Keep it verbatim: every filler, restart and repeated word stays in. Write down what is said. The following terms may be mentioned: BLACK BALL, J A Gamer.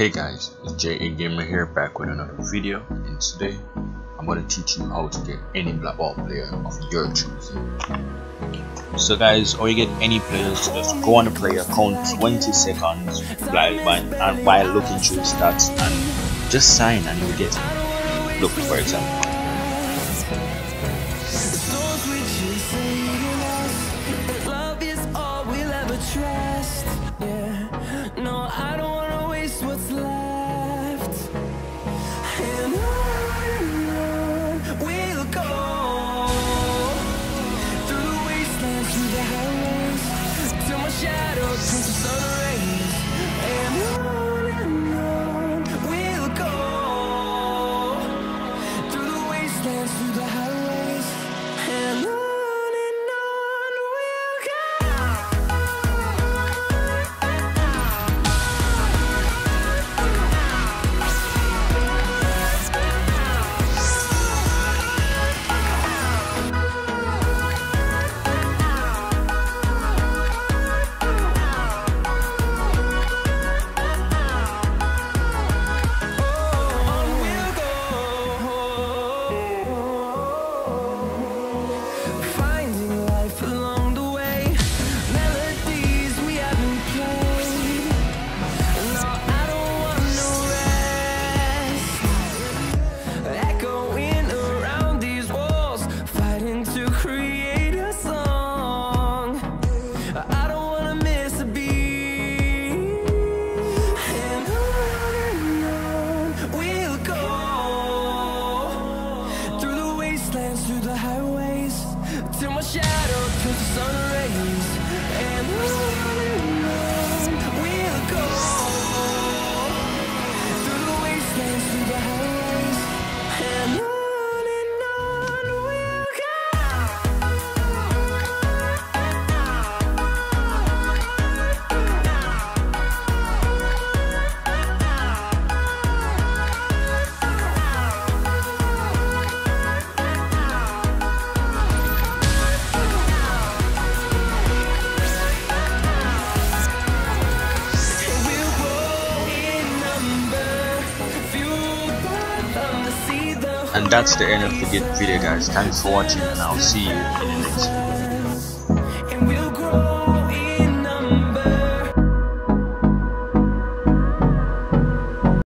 Hey guys, it's J A Gamer here, back with another video, and today I'm gonna teach you how to get any black ball player of your choosing. So guys, or you get any players, just go on the player, count twenty seconds, fly by, and by looking through stats, and just sign, and you'll get it. Look, for example. And that's the end of the video guys. Thanks for watching, and I'll see you in